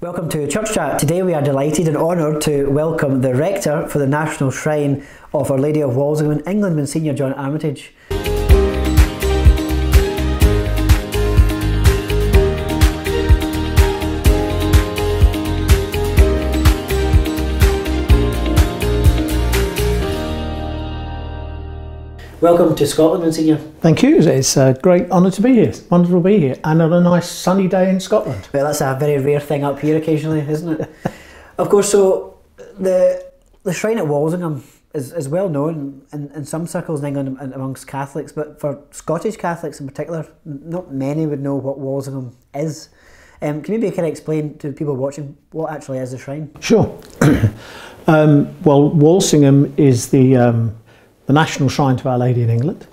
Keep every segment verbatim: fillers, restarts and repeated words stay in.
Welcome to Church Chat. Today we are delighted and honoured to welcome the Rector for the National Shrine of Our Lady of Walsingham in England, Monsignor John Armitage. Welcome to Scotland, Monsignor. Thank you. It's a great honour to be here. It's wonderful to be here, and on a nice sunny day in Scotland. Well, that's a very rare thing up here occasionally, isn't it? Of course, so the the shrine at Walsingham is, is well known in, in some circles in England and amongst Catholics, but for Scottish Catholics in particular, not many would know what Walsingham is. Um, can you maybe kind of explain to people watching what actually is the shrine? Sure. um, well, Walsingham is the... Um, the National Shrine to Our Lady in England,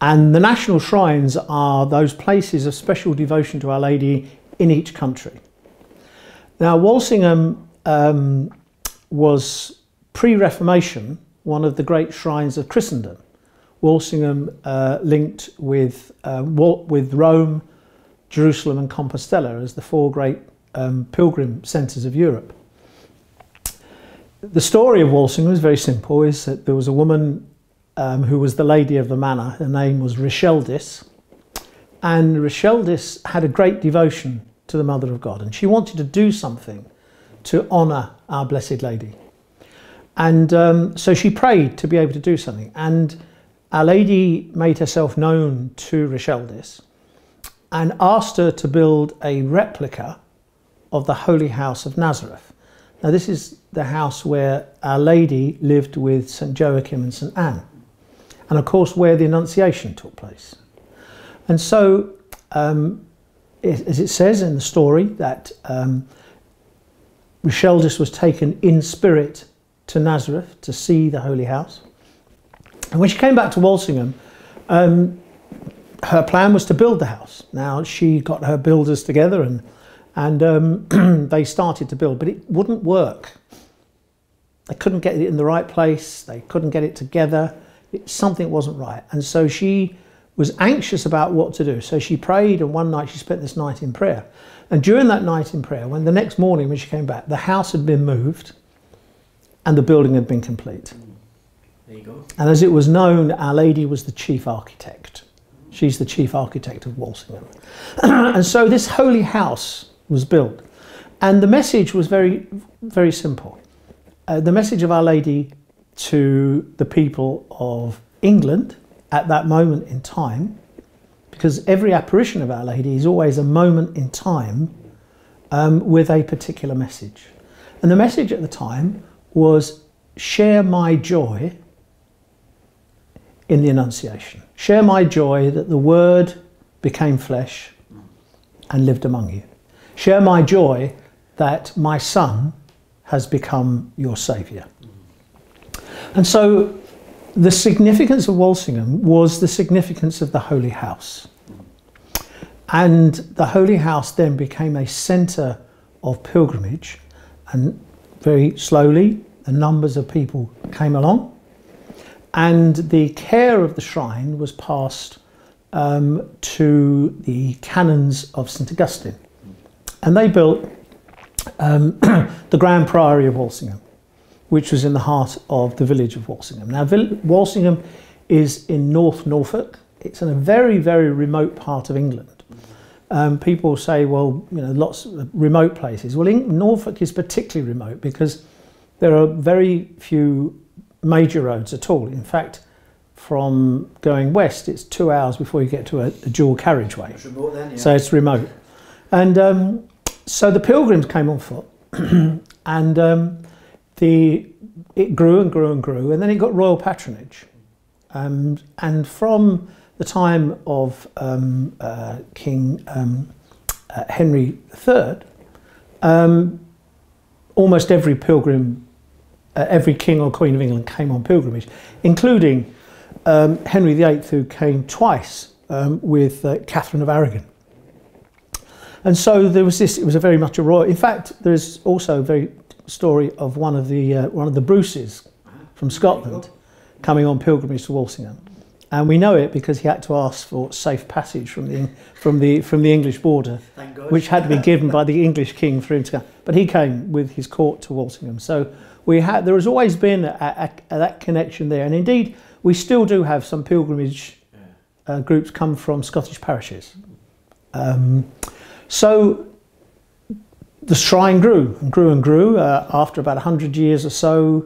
and the National Shrines are those places of special devotion to Our Lady in each country. Now Walsingham um, was pre-Reformation one of the great shrines of Christendom. Walsingham uh, linked with, uh, with Rome, Jerusalem and Compostela as the four great um, pilgrim centres of Europe. The story of Walsingham is very simple, is that there was a woman Um, who was the lady of the manor. Her name was Richeldis, and Richeldis had a great devotion to the Mother of God, and she wanted to do something to honour our Blessed Lady, and um, so she prayed to be able to do something, and Our Lady made herself known to Richeldis and asked her to build a replica of the Holy House of Nazareth. Now this is the house where Our Lady lived with St Joachim and St Anne, and of course where the Annunciation took place. And so, um, it, as it says in the story, that um, Richeldis was taken in spirit to Nazareth to see the Holy House. And when she came back to Walsingham, um, her plan was to build the house. Now she got her builders together and, and um, they started to build, but it wouldn't work. They couldn't get it in the right place, they couldn't get it together. It, something wasn't right, and so she was anxious about what to do. So she prayed, and one night she spent this night in prayer, and during that night in prayer, when the next morning when she came back, the house had been moved and the building had been complete. There you go. And as it was known, Our Lady was the chief architect. She's the chief architect of Walsingham. And so this holy house was built, and the message was very very simple. Uh, the message of Our Lady to the people of England at that moment in time, because every apparition of Our Lady is always a moment in time um, with a particular message. And the message at the time was, share my joy in the Annunciation. Share my joy that the Word became flesh and lived among you. Share my joy that my Son has become your Saviour. And so the significance of Walsingham was the significance of the Holy House. And the Holy House then became a centre of pilgrimage, and very slowly the numbers of people came along, and the care of the shrine was passed um, to the canons of St Augustine, and they built um, the Grand Priory of Walsingham, which was in the heart of the village of Walsingham. Now Walsingham is in North Norfolk. It's in a very, very remote part of England. Um, people say, well, you know, lots of remote places. Well, Norfolk is particularly remote because there are very few major roads at all. In fact, from going west, it's two hours before you get to a, a dual carriageway. It's remote then, yeah. So it's remote. And um, so the pilgrims came on foot, and um, The, it grew and grew and grew, and then it got royal patronage. Um, and from the time of um, uh, King um, uh, Henry the third, um, almost every pilgrim, uh, every king or queen of England came on pilgrimage, including um, Henry the eighth, who came twice um, with uh, Catherine of Aragon. And so there was this, it was a very much a royal, in fact, there's also a very story of one of the uh, one of the Bruces from Scotland coming on pilgrimage to Walsingham, And we know it because he had to ask for safe passage from the from the from the English border, thank God, which had to be given by the English king for him to come. But he came with his court to Walsingham, so we had there has always been a, a, a, that connection there. And indeed, we still do have some pilgrimage uh, groups come from Scottish parishes. Um, so the shrine grew and grew and grew. Uh, after about a hundred years or so,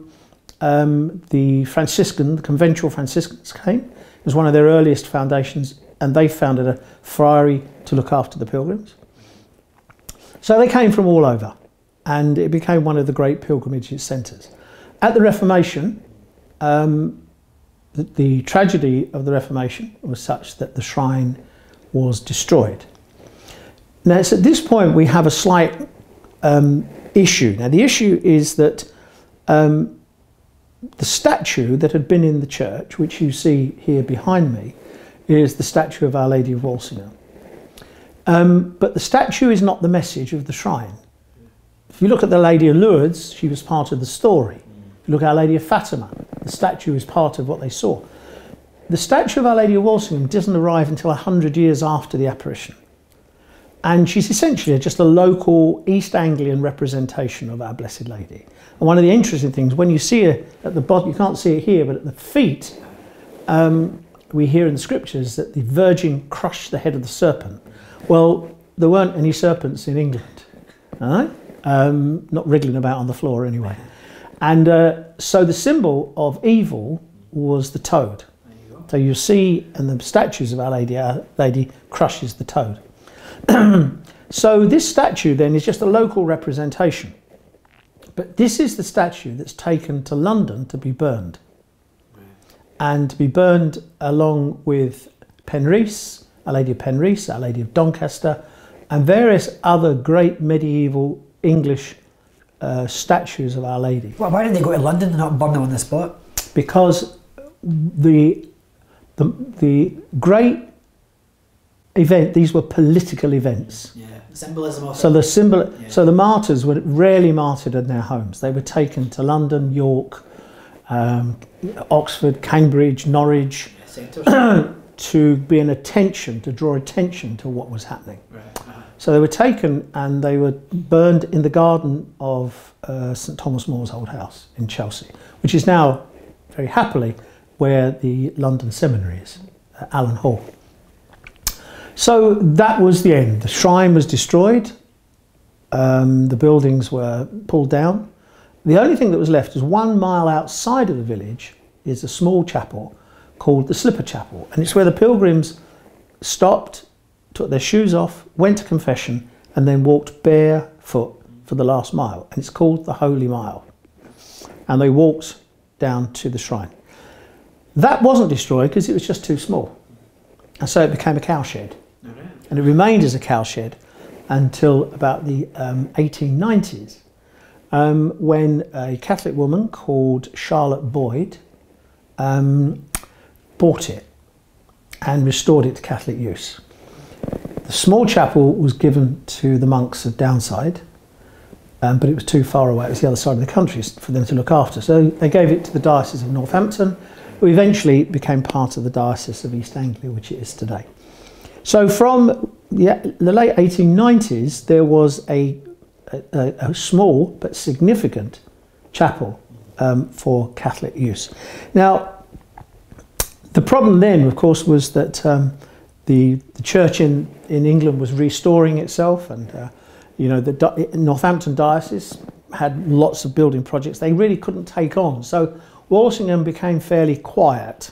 um, the Franciscan, the Conventual Franciscans came. It was one of their earliest foundations, and they founded a friary to look after the pilgrims. So they came from all over, and it became one of the great pilgrimage centres. At the Reformation, um, the, the tragedy of the Reformation was such that the shrine was destroyed. Now it's at this point we have a slight um, issue. Now the issue is that um, the statue that had been in the church, which you see here behind me, is the statue of Our Lady of Walsingham. Um, but the statue is not the message of the shrine. If you look at the Lady of Lourdes, she was part of the story. If you look at Our Lady of Fatima, the statue is part of what they saw. The statue of Our Lady of Walsingham doesn't arrive until a hundred years after the apparition. And she's essentially just a local East Anglian representation of Our Blessed Lady. And one of the interesting things, when you see her at the bottom, you can't see it here, but at the feet, um, we hear in the scriptures that the Virgin crushed the head of the serpent. Well, there weren't any serpents in England, all right? Um, not wriggling about on the floor anyway. And uh, so the symbol of evil was the toad. So you see, and the statues of Our Lady, Our Lady crushes the toad. So this statue then is just a local representation, but this is the statue that's taken to London to be burned, and to be burned along with Penrhys, Our Lady of Penrhys, Our Lady of Doncaster, and various other great medieval English uh, statues of Our Lady. Well, why didn't they go to London and not burn them on the spot? Because the the, the great event, these were political events. Yeah, symbolism of so the symbol. Yeah. So the martyrs were rarely martyred in their homes. They were taken to London, York, um, Oxford, Cambridge, Norwich, yeah, to be an attention, to draw attention to what was happening. Right. Uh-huh. So they were taken and they were burned in the garden of uh, St Thomas More's old house in Chelsea, which is now, very happily, where the London Seminary is, uh, Allen Hall. So that was the end. The shrine was destroyed, um, the buildings were pulled down. The only thing that was left is one mile outside of the village is a small chapel called the Slipper Chapel, and it's where the pilgrims stopped, took their shoes off, went to confession, and then walked barefoot for the last mile, and it's called the Holy Mile. And they walked down to the shrine. That wasn't destroyed because it was just too small, and so it became a cowshed. And it remained as a cowshed until about the um, eighteen nineties, um, when a Catholic woman called Charlotte Boyd um, bought it and restored it to Catholic use. The small chapel was given to the monks of Downside, um, but it was too far away, it was the other side of the country for them to look after. So they gave it to the Diocese of Northampton, who eventually became part of the Diocese of East Anglia, which it is today. So from the, the late eighteen nineties, there was a, a, a small but significant chapel um, for Catholic use. Now, the problem then, of course, was that um, the, the church in, in England was restoring itself, and uh, you know, the Northampton Diocese had lots of building projects they really couldn't take on. So Walsingham became fairly quiet.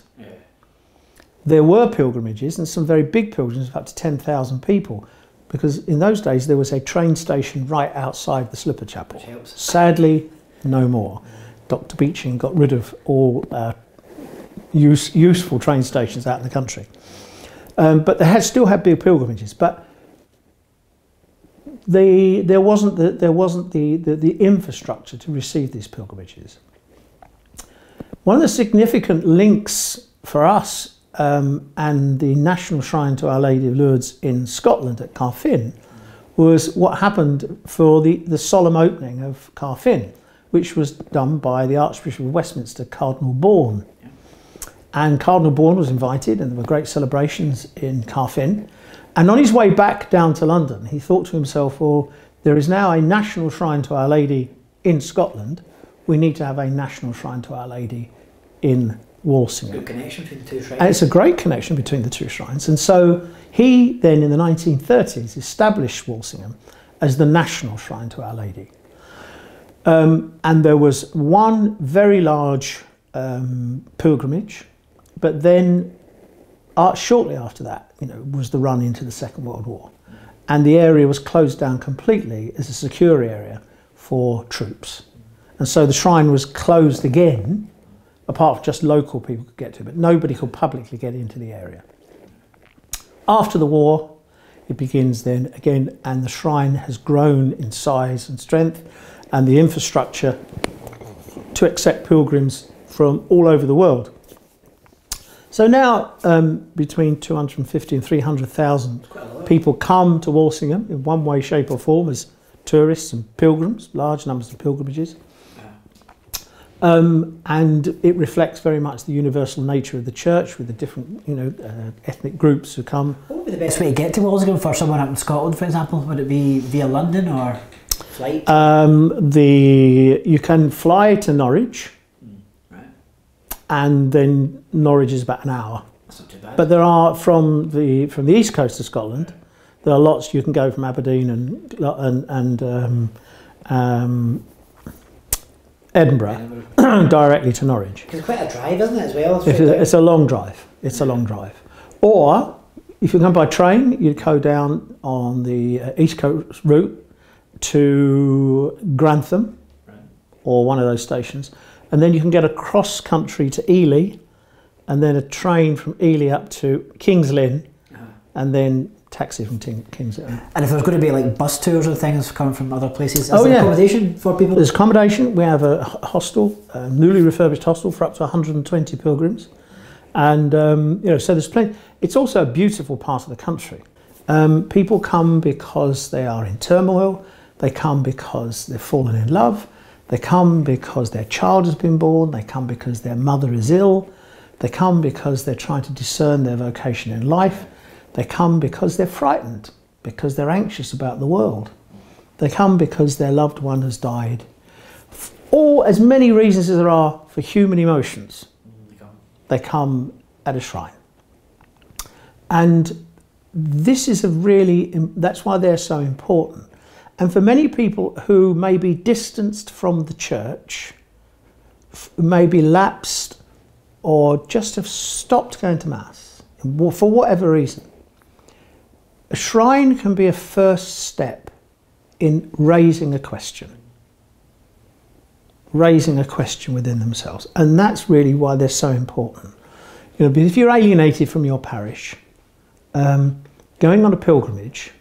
There were pilgrimages, and some very big pilgrimages of up to ten thousand people, because in those days there was a train station right outside the Slipper Chapel. Sadly, no more. Doctor Beeching got rid of all uh, use, useful train stations out in the country. Um, but they had, still had big pilgrimages, but they, there wasn't, the, there wasn't the, the, the infrastructure to receive these pilgrimages. One of the significant links for us Um, and the National Shrine to Our Lady of Lourdes in Scotland at Carfin was what happened for the, the solemn opening of Carfin, which was done by the Archbishop of Westminster, Cardinal Bourne. and Cardinal Bourne was invited, and there were great celebrations in Carfin. And on his way back down to London, he thought to himself, well, there is now a national shrine to Our Lady in Scotland. We need to have a national shrine to Our Lady in Walsingham. Good connection between the two shrines. And it's a great connection between the two shrines. And so he then, in the nineteen thirties, established Walsingham as the national shrine to Our Lady. Um, and there was one very large um, pilgrimage, but then uh, shortly after that, you know, was the run into the Second World War. And the area was closed down completely as a secure area for troops. And so the shrine was closed again, apart from just local people could get to it, but nobody could publicly get into the area. After the war, it begins then again, and the shrine has grown in size and strength, and the infrastructure to accept pilgrims from all over the world. So now um, between two hundred fifty and three hundred thousand people come to Walsingham in one way, shape or form as tourists and pilgrims, large numbers of pilgrimages. Um, and it reflects very much the universal nature of the church, with the different, you know, uh, ethnic groups who come. What would be the best way to get to Walsingham for someone up in Scotland, for example? Would it be via London or flight? Um, the you can fly to Norwich, mm, right. And then Norwich is about an hour. That's not too bad. But there are from the from the east coast of Scotland, there are lots. You can go from Aberdeen and and and. Um, um, Edinburgh, Edinburgh. directly to Norwich. It's quite a drive, isn't it, as well? It's, a, it's a long drive. It's yeah. a long drive. Or, if you come by train, you'd go down on the uh, East Coast route to Grantham, right. Or one of those stations, and then you can get across country to Ely, and then a train from Ely up to King's Lynn, uh-huh. And then taxi from King's Lynn. And if there's going to be like bus tours and things coming from other places, is oh, there yeah. accommodation for people? There's accommodation. We have a hostel, a newly refurbished hostel for up to one hundred and twenty pilgrims. And, um, you know, so there's plenty. It's also a beautiful part of the country. Um, people come because they are in turmoil. They come because they've fallen in love. They come because their child has been born. They come because their mother is ill. They come because they're trying to discern their vocation in life. They come because they're frightened, because they're anxious about the world. They come because their loved one has died. Or as many reasons as there are for human emotions, they come at a shrine. And this is a really, that's why they're so important. And for many people who may be distanced from the church, may be lapsed, or just have stopped going to Mass, for whatever reason, a shrine can be a first step in raising a question, raising a question within themselves. And that's really why they're so important. You know, if you're alienated from your parish, um, going on a pilgrimage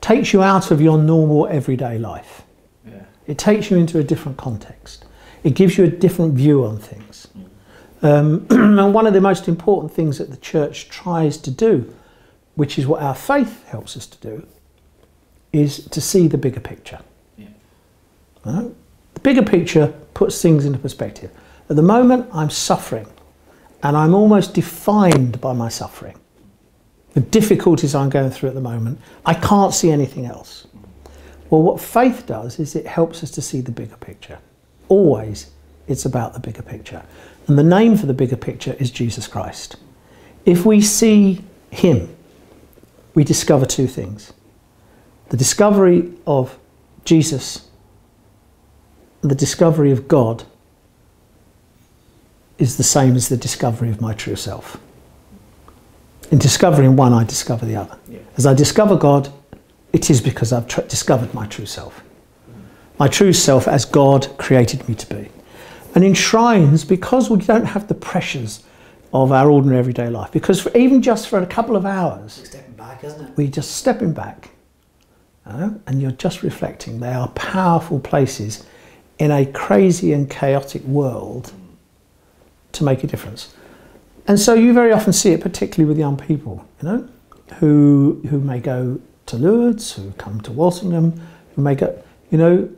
takes you out of your normal everyday life. Yeah. It takes you into a different context. It gives you a different view on things. Um, and one of the most important things that the church tries to do, which is what our faith helps us to do, is to see the bigger picture. Yeah. Right? The bigger picture puts things into perspective. At the moment, I'm suffering, and I'm almost defined by my suffering. The difficulties I'm going through at the moment, I can't see anything else. Well, what faith does is it helps us to see the bigger picture. Always, it's about the bigger picture. And the name for the bigger picture is Jesus Christ. If we see him, we discover two things. The discovery of Jesus, the discovery of God, is the same as the discovery of my true self. In discovering one, I discover the other. Yeah. As I discover God, it is because I've tr- discovered my true self. My true self as God created me to be. And in shrines, because we don't have the pressures of our ordinary everyday life, because for even just for a couple of hours, we're stepping back, isn't it? We're just stepping back, you know, and you're just reflecting. They are powerful places in a crazy and chaotic world to make a difference. And so you very often see it, particularly with young people, you know, who who may go to Lourdes, who come to Walsingham, who may go, you know,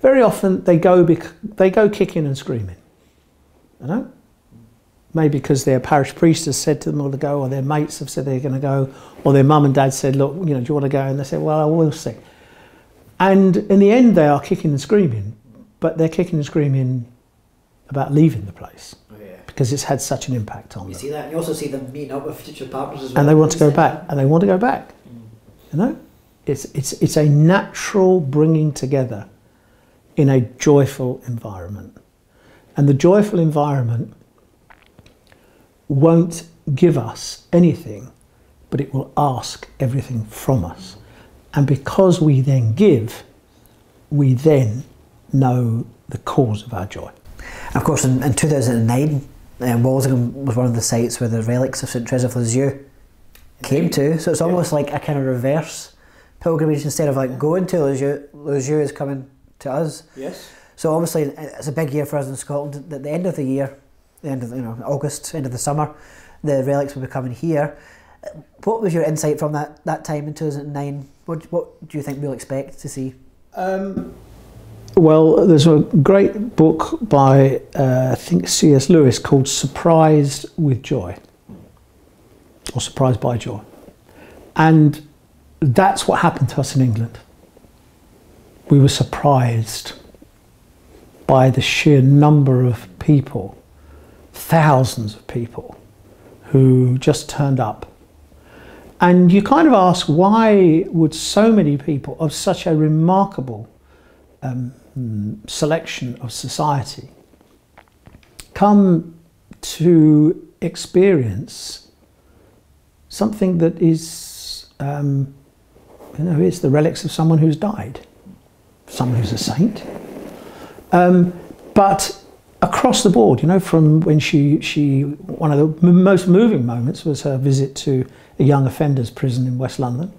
very often they go bec they go kicking and screaming, you know. maybe because their parish priest has said to them all to go, or their mates have said they're going to go, or their mum and dad said, look, you know, do you want to go? And they said, well, I will see. And in the end, they are kicking and screaming, but they're kicking and screaming about leaving the place. Oh, yeah. Because it's had such an impact on you them. You see that, and you also see them meeting up with future partners as well. And they want to go back, and they want to go back. Mm. You know, it's, it's, it's a natural bringing together in a joyful environment. And the joyful environment won't give us anything, but it will ask everything from us. And because we then give, we then know the cause of our joy. Of course, in, in two thousand nine, uh, Walsingham was one of the sites where the relics of Saint Teresa of Lisieux came to, so it's almost yeah. like a kind of reverse pilgrimage. Instead of like going to Lisieux, Lisieux is coming to us. Yes. So obviously it's a big year for us in Scotland. At the end of the year, the end of you know August, end of the summer, the relics will be coming here. What was your insight from that, that time in two thousand nine? What, what do you think we'll expect to see? Um, well, there's a great book by, uh, I think, C S Lewis called Surprised with Joy, or Surprised by Joy. And that's what happened to us in England. We were surprised by the sheer number of people, thousands of people, who just turned up. And you kind of ask, why would so many people of such a remarkable um, selection of society come to experience something that is, um, you know, is the relics of someone who's died, someone who's a saint. Um, but across the board, you know, from when she, she, one of the most moving moments was her visit to a young offenders prison in West London,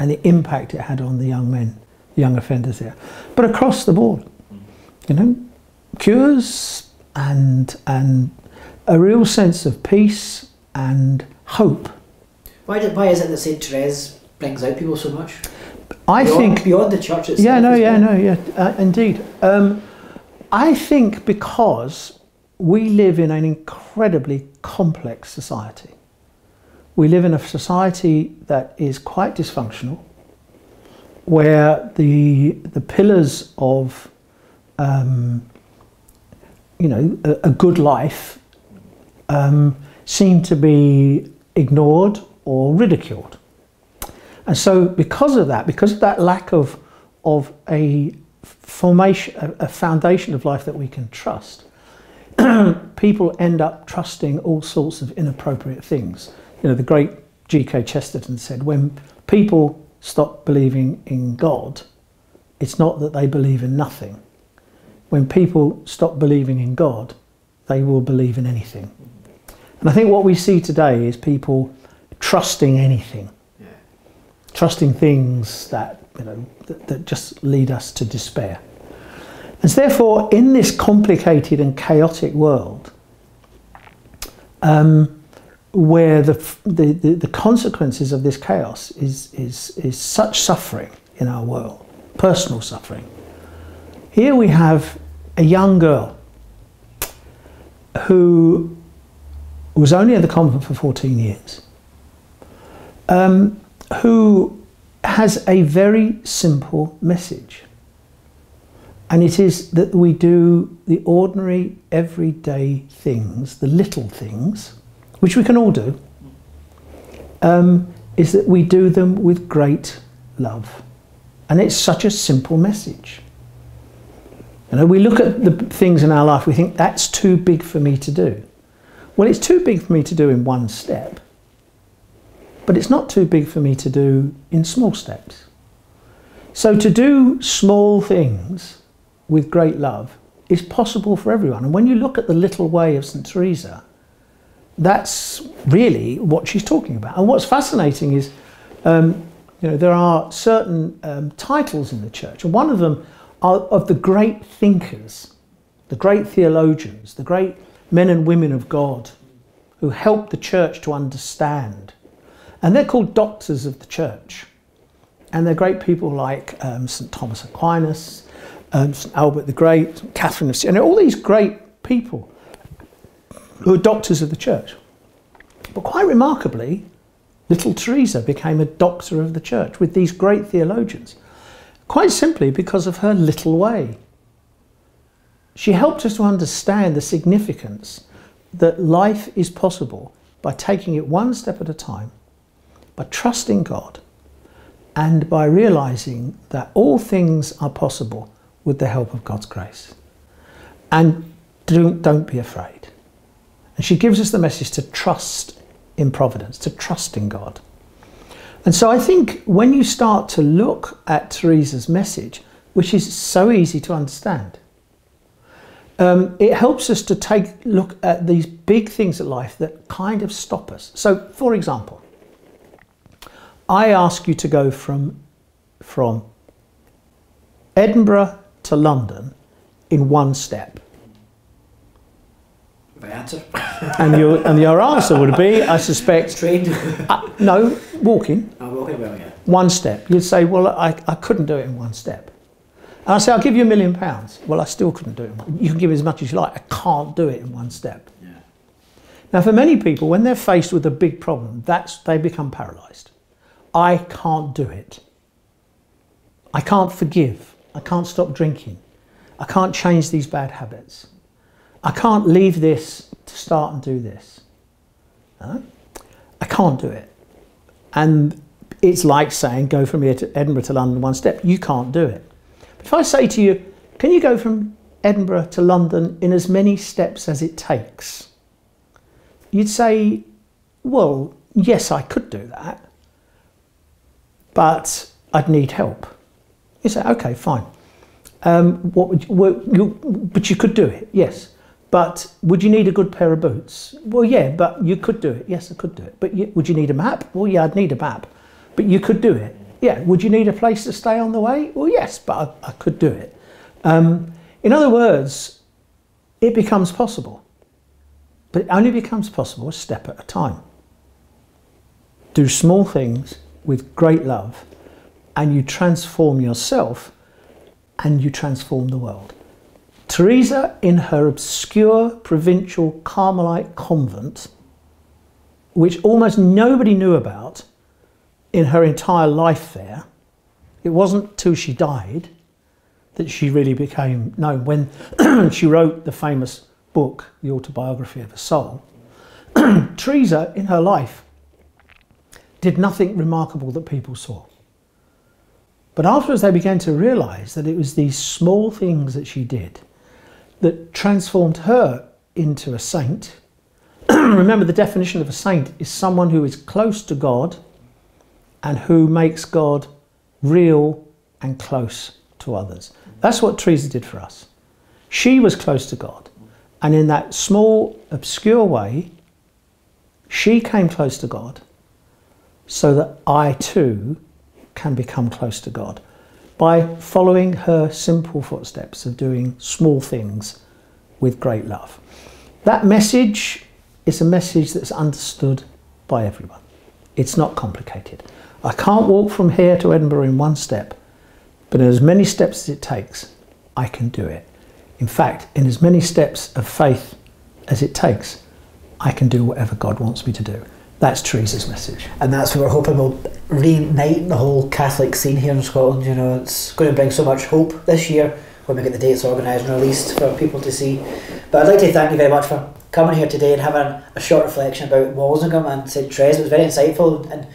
and the impact it had on the young men, young offenders there. But across the board, you know, cures and, and a real sense of peace and hope. Why, did, why is it that Saint Therese brings out people so much? I beyond, think... Beyond the church itself. Yeah, no, yeah, well. no, yeah, uh, indeed. Um, I think because we live in an incredibly complex society. We live in a society that is quite dysfunctional, where the, the pillars of um, you know, a, a good life um, seem to be ignored or ridiculed. And so because of that, because of that lack of, of a formation, a foundation of life that we can trust, people end up trusting all sorts of inappropriate things. You know, the great G K Chesterton said, when people stop believing in God, it's not that they believe in nothing. When people stop believing in God, they will believe in anything. And I think what we see today is people trusting anything, yeah. trusting things that You know, that, that just lead us to despair. And so therefore, in this complicated and chaotic world, um, where the, the, the, the consequences of this chaos is, is, is such suffering in our world, personal suffering, here we have a young girl who was only at the convent for fourteen years, um, who has a very simple message, and it is that we do the ordinary everyday things, the little things which we can all do, um, is that we do them with great love. And it's such a simple message. You know, we look at the things in our life, we think that's too big for me to do. Well, it's too big for me to do in one step, but it's not too big for me to do in small steps. So to do small things with great love is possible for everyone. And when you look at the little way of Saint Teresa, that's really what she's talking about. And what's fascinating is, um, you know, there are certain um, titles in the church, and one of them are of the great thinkers, the great theologians, the great men and women of God who helped the church to understand. And they're called doctors of the church. And they're great people like um, Saint Thomas Aquinas, um, Saint Albert the Great, Catherine of Aragon, all these great people who are doctors of the church. But quite remarkably, little Teresa became a doctor of the church with these great theologians, quite simply because of her little way. She helped us to understand the significance that life is possible by taking it one step at a time, by trusting God, and by realising that all things are possible with the help of God's grace. And don't, don't be afraid. And she gives us the message to trust in providence, to trust in God. And so I think when you start to look at Teresa's message, which is so easy to understand, um, it helps us to take a look at these big things in life that kind of stop us. So, for example, I ask you to go from, from Edinburgh to London in one step. My answer. and, your, and your answer would be, I suspect... Train? Uh, no, walking. Oh, walking, well, yeah. One step. You'd say, well, I, I couldn't do it in one step. And I say, I'll give you a million pounds. Well, I still couldn't do it in one. You can give me as much as you like. I can't do it in one step. Yeah. Now, for many people, when they're faced with a big problem, that's, they become paralysed. I can't do it. I can't forgive. I can't stop drinking. I can't change these bad habits. I can't leave this to start and do this. No? I can't do it. And it's like saying, go from here to Edinburgh to London one step. You can't do it. But if I say to you, can you go from Edinburgh to London in as many steps as it takes? You'd say, well, yes, I could do that, but I'd need help. You say, okay, fine. Um, what would you, well, you, but you could do it, yes. But would you need a good pair of boots? Well, yeah, but you could do it. Yes, I could do it. But you, would you need a map? Well, yeah, I'd need a map. But you could do it. Yeah, would you need a place to stay on the way? Well, yes, but I, I could do it. Um, in other words, it becomes possible. But it only becomes possible a step at a time. Do small things with great love, and you transform yourself and you transform the world. Teresa, in her obscure provincial Carmelite convent, which almost nobody knew about in her entire life there, it wasn't till she died that she really became known. When she wrote the famous book, The Autobiography of a Soul, Teresa, in her life, did nothing remarkable that people saw. But afterwards they began to realise that it was these small things that she did that transformed her into a saint. Remember, the definition of a saint is someone who is close to God and who makes God real and close to others. That's what Teresa did for us. She was close to God, and in that small, obscure way, she came close to God so that I too can become close to God by following her simple footsteps of doing small things with great love. That message is a message that's understood by everyone. It's not complicated. I can't walk from here to Edinburgh in one step, but in as many steps as it takes, I can do it. In fact, in as many steps of faith as it takes, I can do whatever God wants me to do. That's Teresa's message. And that's what we're hoping will reignite the whole Catholic scene here in Scotland. You know, it's going to bring so much hope this year when we get the dates organised and released for people to see. But I'd like to thank you very much for coming here today and having a short reflection about Walsingham and Saint Teresa. It was very insightful, and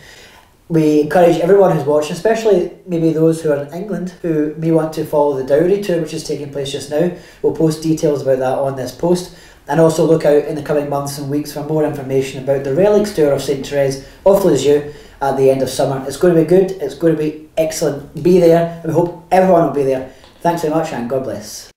we encourage everyone who's watching, especially maybe those who are in England who may want to follow the dowry tour, which is taking place just now. We'll post details about that on this post. And also look out in the coming months and weeks for more information about the relics tour of Saint Therese of Lisieux at the end of summer. It's going to be good, it's going to be excellent. Be there, and we hope everyone will be there. Thanks very much, and God bless.